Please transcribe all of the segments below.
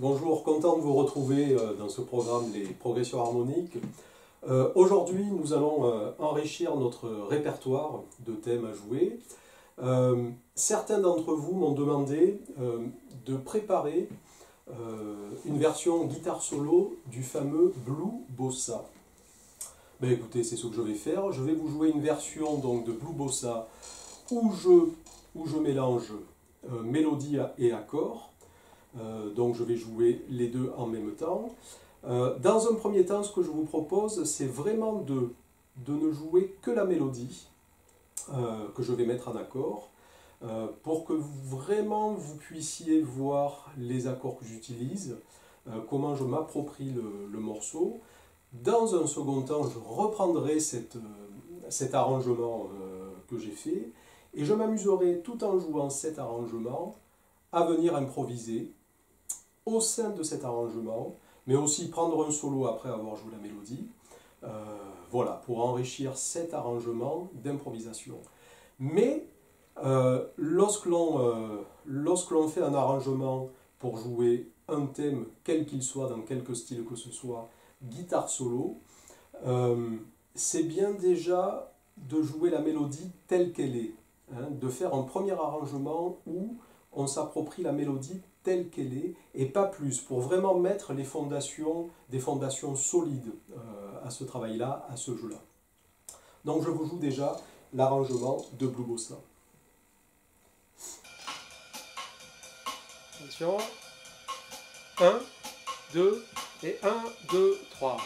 Bonjour, content de vous retrouver dans ce programme Les Progressions Harmoniques. Aujourd'hui, nous allons enrichir notre répertoire de thèmes à jouer. Certains d'entre vous m'ont demandé de préparer une version guitare solo du fameux Blue Bossa. Ben écoutez, c'est ce que je vais faire. Je vais vous jouer une version donc, de Blue Bossa où je mélange mélodie et accords. Donc je vais jouer les deux en même temps. Dans un premier temps, ce que je vous propose, c'est vraiment de ne jouer que la mélodie que je vais mettre en accord pour que vraiment vous puissiez voir les accords que j'utilise, comment je m'approprie le morceau. Dans un second temps, je reprendrai cet arrangement que j'ai fait et je m'amuserai tout en jouant cet arrangement à venir improviser au sein de cet arrangement, mais aussi prendre un solo après avoir joué la mélodie, voilà, pour enrichir cet arrangement d'improvisation. Mais lorsque l'on fait un arrangement pour jouer un thème, quel qu'il soit, dans quelque style que ce soit, guitare solo, c'est bien déjà de jouer la mélodie telle qu'elle est, hein, de faire un premier arrangement où on s'approprie la mélodie telle qu'elle est, et pas plus, pour vraiment mettre les fondations, des fondations solides à ce travail-là, à ce jeu-là. Donc je vous joue déjà l'arrangement de Blue Bossa. Attention, 1, 2, et 1, 2, 3.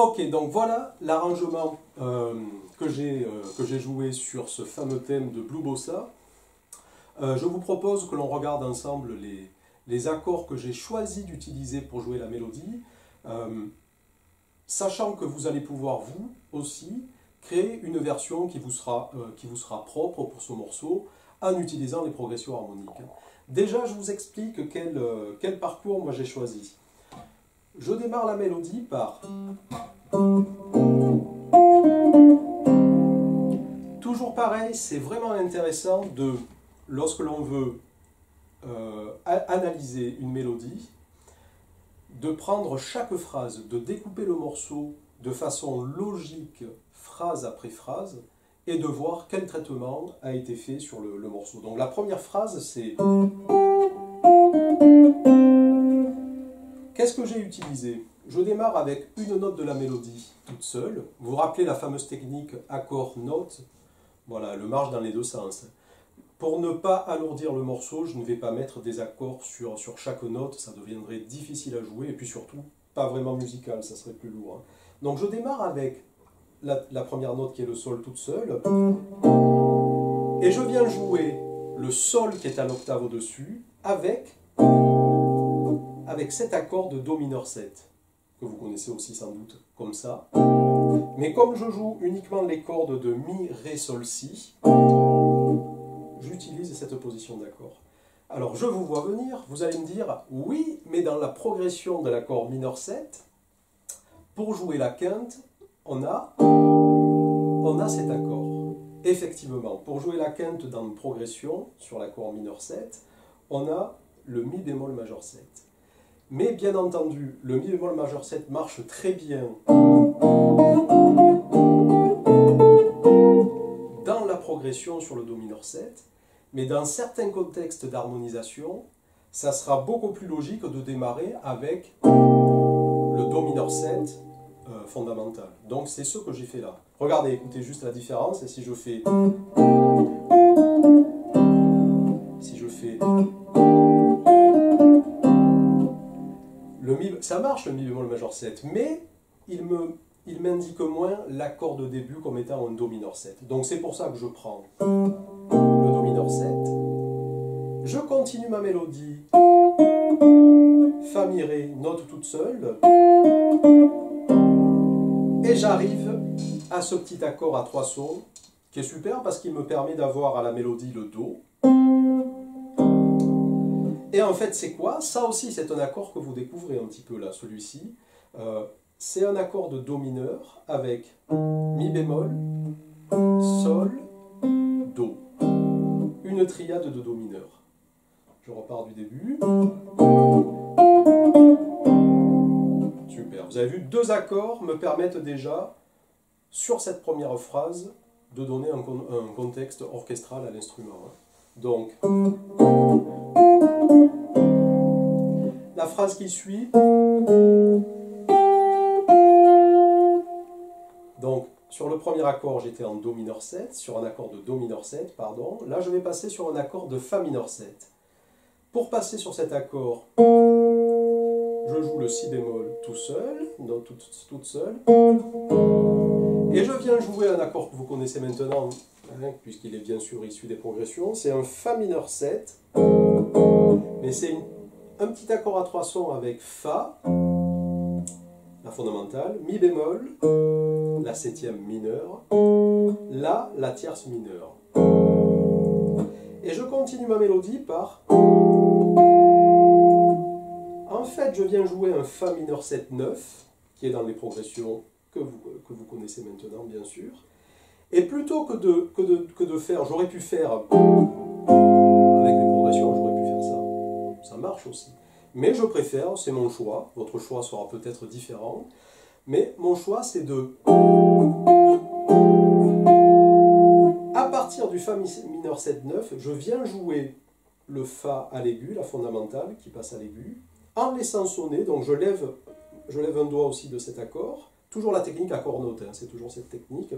Ok, donc voilà l'arrangement que j'ai joué sur ce fameux thème de Blue Bossa. Je vous propose que l'on regarde ensemble les accords que j'ai choisi d'utiliser pour jouer la mélodie, sachant que vous allez pouvoir, vous aussi, créer une version qui vous sera propre pour ce morceau en utilisant les progressions harmoniques. Déjà, je vous explique quel parcours moi j'ai choisi. Je démarre la mélodie par... Toujours pareil, c'est vraiment intéressant de, lorsque l'on veut analyser une mélodie, de prendre chaque phrase, de découper le morceau de façon logique, phrase après phrase, et de voir quel traitement a été fait sur le morceau. Donc la première phrase, c'est... Qu'est-ce que j'ai utilisé? Je démarre avec une note de la mélodie toute seule. Vous vous rappelez la fameuse technique accord-note? Voilà, le marche dans les deux sens. Pour ne pas alourdir le morceau, je ne vais pas mettre des accords sur chaque note, ça deviendrait difficile à jouer, et puis surtout, pas vraiment musical, ça serait plus lourd. Hein. Donc je démarre avec la première note qui est le sol toute seule, et je viens jouer le sol qui est à l'octave au-dessus, avec cet accord de Do mineur 7, que vous connaissez aussi sans doute comme ça. Mais comme je joue uniquement les cordes de Mi, Ré, Sol, Si, j'utilise cette position d'accord. Alors je vous vois venir, vous allez me dire, oui, mais dans la progression de l'accord mineur 7, pour jouer la quinte, on a cet accord. Effectivement, pour jouer la quinte dans une progression, sur l'accord mineur 7, on a le Mi bémol majeur 7. Mais bien entendu, le Mi bémol majeur 7 marche très bien dans la progression sur le Do mineur 7, Mais dans certains contextes d'harmonisation, ça sera beaucoup plus logique de démarrer avec le Do mineur 7 fondamental. Donc c'est ce que j'ai fait là. Regardez, écoutez juste la différence. Et si je fais... Ça marche le mi bémol majeur 7, mais il m'indique moins l'accord de début comme étant un Do mineur 7. Donc c'est pour ça que je prends le Do mineur 7. Je continue ma mélodie. Fa mi ré, note toute seule. Et j'arrive à ce petit accord à 3 sons, qui est super parce qu'il me permet d'avoir à la mélodie le Do. Et en fait, c'est quoi? Ça aussi, c'est un accord que vous découvrez un petit peu là, celui-ci. C'est un accord de Do mineur avec Mi bémol, Sol, Do. Une triade de Do mineur. Je repars du début. Super. Vous avez vu, 2 accords me permettent déjà, sur cette première phrase, de donner un contexte orchestral à l'instrument. Donc... La phrase qui suit, donc sur le premier accord j'étais en Do mineur 7, sur un accord de Do mineur 7, pardon, là je vais passer sur un accord de Fa mineur 7. Pour passer sur cet accord, je joue le Si bémol tout seul, note toute seule, et je viens jouer un accord que vous connaissez maintenant, hein, puisqu'il est bien sûr issu des progressions, c'est un Fa mineur 7, mais c'est un petit accord à 3 sons avec Fa, la fondamentale, Mi bémol, la 7e mineure, La, la tierce mineure. Et je continue ma mélodie par... En fait, je viens jouer un Fa mineur 7-9, qui est dans les progressions que vous connaissez maintenant, bien sûr. Et plutôt que de faire, j'aurais pu faire... marche aussi. Mais je préfère, c'est mon choix, votre choix sera peut-être différent, mais mon choix c'est de... À partir du Fa mineur 7-9, je viens jouer le Fa à l'aigu, la fondamentale qui passe à l'aigu, en laissant sonner, donc je lève un doigt aussi de cet accord, toujours la technique accord-note, hein, c'est toujours cette technique.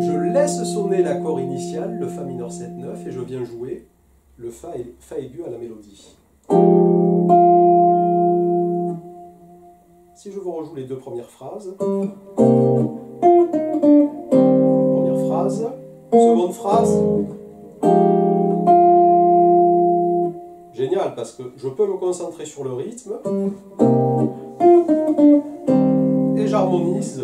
Je laisse sonner l'accord initial, le Fa mineur 7-9, et je viens jouer le Fa aigu à la mélodie. Si je vous rejoue les 2 premières phrases, première phrase, seconde phrase, génial parce que je peux me concentrer sur le rythme et j'harmonise.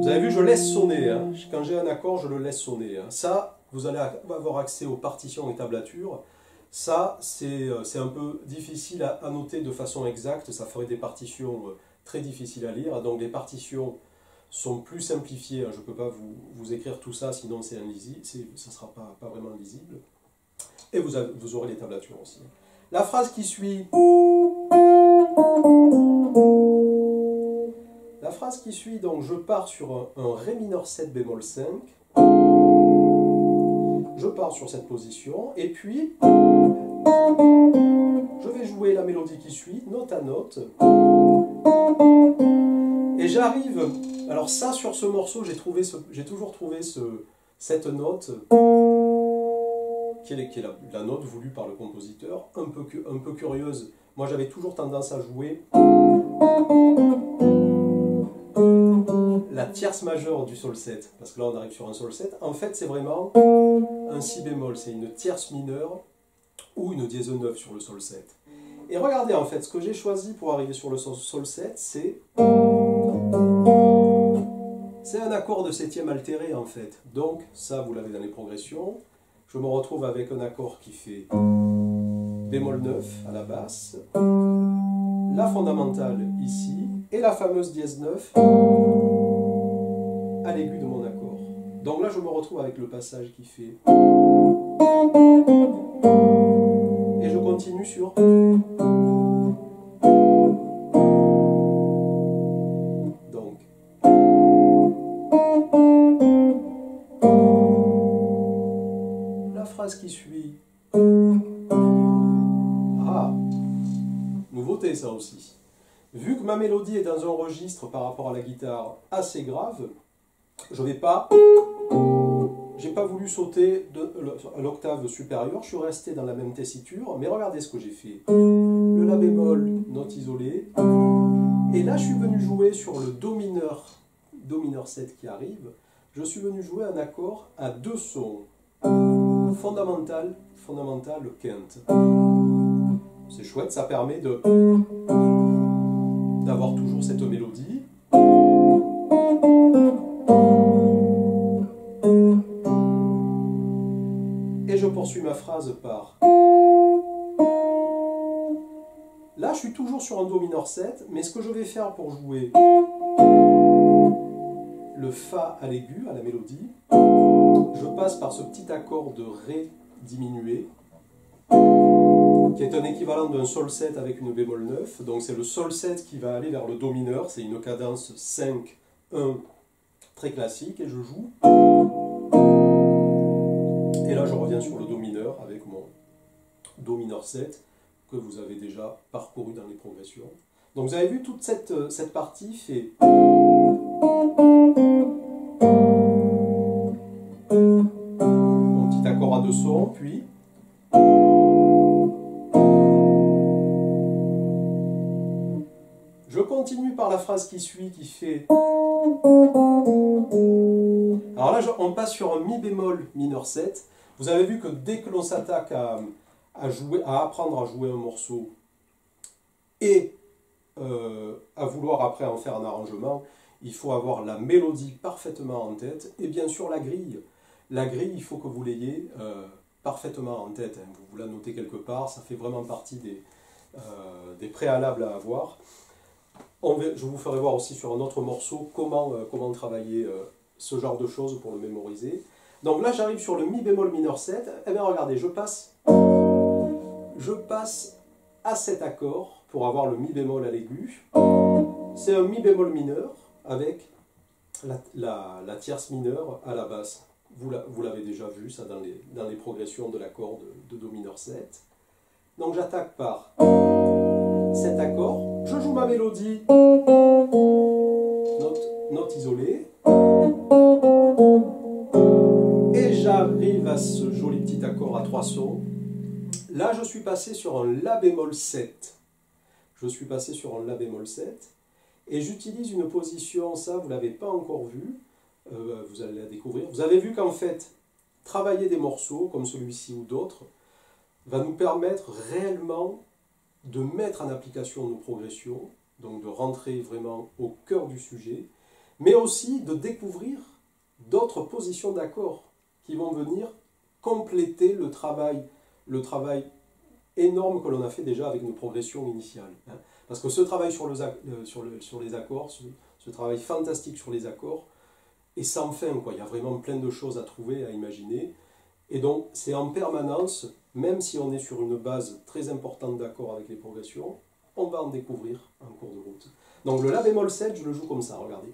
Vous avez vu, je laisse sonner, hein. Quand j'ai un accord, je le laisse sonner. Hein. Ça, vous allez avoir accès aux partitions et tablatures. Ça, c'est un peu difficile à noter de façon exacte, ça ferait des partitions très difficiles à lire. Donc les partitions sont plus simplifiées, hein. Je ne peux pas vous écrire tout ça, sinon c'est illisible, ça ne sera pas vraiment lisible. Et vous aurez les tablatures aussi. La phrase qui suit... La phrase qui suit, donc je pars sur un Ré mineur 7 bémol 5, je pars sur cette position, et puis je vais jouer la mélodie qui suit, note à note, et j'arrive, alors ça sur ce morceau, j'ai toujours trouvé cette note, qui est la note voulue par le compositeur, un peu curieuse, moi j'avais toujours tendance à jouer la tierce majeure du sol 7, parce que là on arrive sur un sol 7, en fait c'est vraiment un si bémol, c'est une tierce mineure ou une dièse 9 sur le sol 7. Et regardez en fait, ce que j'ai choisi pour arriver sur le sol 7, c'est un accord de 7e altéré en fait. Donc ça vous l'avez dans les progressions, je me retrouve avec un accord qui fait bémol 9 à la basse, la fondamentale ici, et la fameuse dièse 9 à l'aigu de mon accord. Donc là je me retrouve avec le passage qui fait... Et je continue sur... Donc... phrase qui suit. Ah, nouveauté ça aussi. Vu que ma mélodie est dans un registre par rapport à la guitare assez grave, je vais pas... J'ai pas voulu sauter à l'octave supérieure, je suis resté dans la même tessiture, mais regardez ce que j'ai fait. Le La bémol, note isolée. Et là, je suis venu jouer sur le Do mineur 7 qui arrive, je suis venu jouer un accord à deux sons. Fondamental, fondamental, le quinte. C'est chouette, ça permet d'avoir toujours cette mélodie. Et je poursuis ma phrase par... Là, je suis toujours sur un Do mineur 7, mais ce que je vais faire pour jouer le Fa à l'aigu, à la mélodie, je passe par ce petit accord de Ré diminué, qui est un équivalent d'un Sol 7 avec une bémol 9, donc c'est le Sol 7 qui va aller vers le Do mineur, c'est une cadence 5-1 très classique, et je joue... Et là, je reviens sur le Do mineur avec mon Do mineur 7 que vous avez déjà parcouru dans les progressions. Donc, vous avez vu toute cette partie fait. Mon petit accord à deux sons, puis. Je continue par la phrase qui suit qui fait. Alors là, on passe sur un Mi bémol mineur 7. Vous avez vu que dès que l'on s'attaque à apprendre à jouer un morceau et à vouloir après en faire un arrangement, il faut avoir la mélodie parfaitement en tête et bien sûr la grille. La grille, il faut que vous l'ayez parfaitement en tête. Hein. Vous la notez quelque part, ça fait vraiment partie des préalables à avoir. Je vous ferai voir aussi sur un autre morceau comment travailler ce genre de choses pour le mémoriser. Donc là, j'arrive sur le Mi bémol mineur 7. Eh bien, regardez, je passe à cet accord pour avoir le Mi bémol à l'aigu. C'est un Mi bémol mineur avec la tierce mineure à la basse. Vous l'avez déjà vu, ça, dans les progressions de l'accord de Do mineur 7. Donc j'attaque par cet accord. Je joue ma mélodie. Note isolée. Et j'arrive à ce joli petit accord à trois sons. Là, je suis passé sur un La bémol 7. Je suis passé sur un La bémol 7. Et j'utilise une position, ça, vous ne l'avez pas encore vue. Vous allez la découvrir. Vous avez vu qu'en fait, travailler des morceaux, comme celui-ci ou d'autres, va nous permettre réellement de mettre en application nos progressions, donc de rentrer vraiment au cœur du sujet, mais aussi de découvrir d'autres positions d'accords qui vont venir compléter le travail énorme que l'on a fait déjà avec nos progressions initiales. Parce que ce travail sur les accords, ce travail fantastique sur les accords, est sans fin, quoi. Il y a vraiment plein de choses à trouver, à imaginer. Et donc, c'est en permanence, même si on est sur une base très importante d'accords avec les progressions, on va en découvrir en cours de route. Donc le La bémol 7, je le joue comme ça, regardez.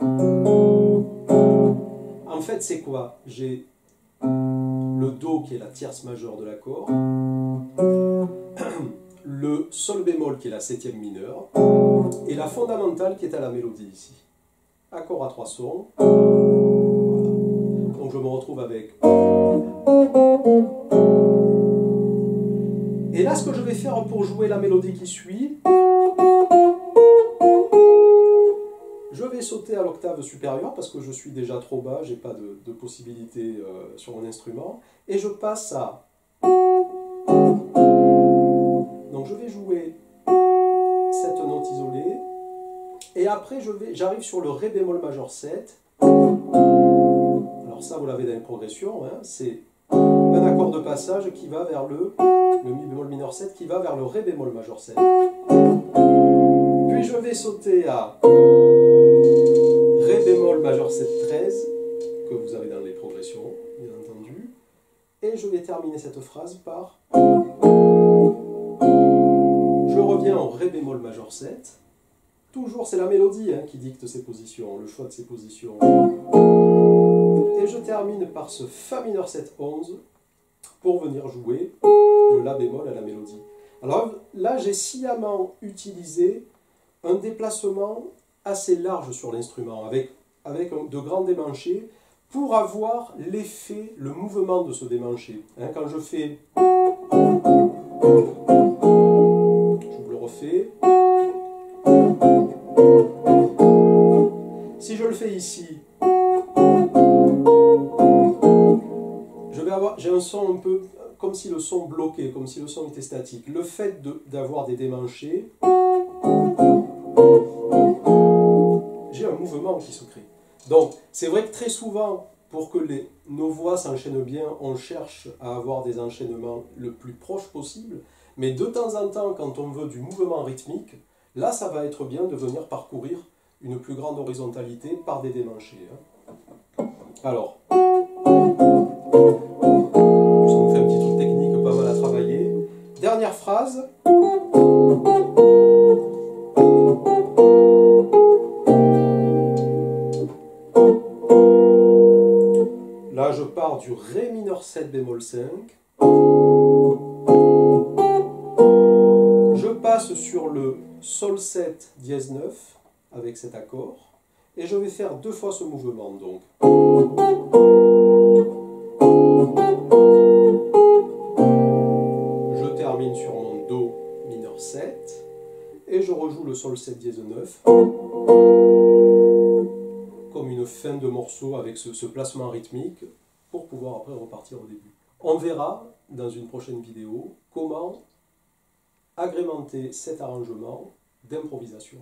En fait, c'est quoi? J'ai le Do qui est la tierce majeure de l'accord, le Sol bémol qui est la septième mineure, et la fondamentale qui est à la mélodie ici. Accord à trois sons. Voilà. Donc je me retrouve avec... Et là, ce que je vais faire pour jouer la mélodie qui suit, je vais sauter à l'octave supérieure parce que je suis déjà trop bas, j'ai pas de possibilité sur mon instrument, et je passe à... Donc je vais jouer cette note isolée, et après j'arrive sur le Ré bémol majeur 7. Alors ça, vous l'avez dans les progressions, hein, c'est un accord de passage qui va vers le Mi bémol mineur 7 qui va vers le Ré bémol majeur 7. Puis je vais sauter à Ré bémol majeur 7 13, que vous avez dans les progressions, bien entendu. Et je vais terminer cette phrase par... Je reviens en Ré bémol majeur 7. Toujours, c'est la mélodie hein, qui dicte ses positions, le choix de ses positions. Et je termine par ce Fa mineur 7 11. pour venir jouer le La bémol à la mélodie. Alors là, j'ai sciemment utilisé un déplacement assez large sur l'instrument, avec de grands démanchés, pour avoir l'effet, le mouvement de ce démanché. Hein, quand je fais... Je vous le refais. Si je le fais ici, j'ai un son un peu comme si le son bloquait, comme si le son était statique. Le fait d'avoir des démanchés, j'ai un mouvement qui se crée. Donc, c'est vrai que très souvent, pour que nos voix s'enchaînent bien, on cherche à avoir des enchaînements le plus proche possible, mais de temps en temps, quand on veut du mouvement rythmique, là, ça va être bien de venir parcourir une plus grande horizontalité par des démanchés. Hein. Alors... Dernière phrase. Là, je pars du Ré mineur 7 bémol 5. Je passe sur le Sol 7 dièse 9 avec cet accord. Et je vais faire deux fois ce mouvement, donc. Sur mon Do mineur 7 et je rejoue le Sol 7 dièse 9 comme une fin de morceau avec ce placement rythmique pour pouvoir après repartir au début. On verra dans une prochaine vidéo comment agrémenter cet arrangement d'improvisation.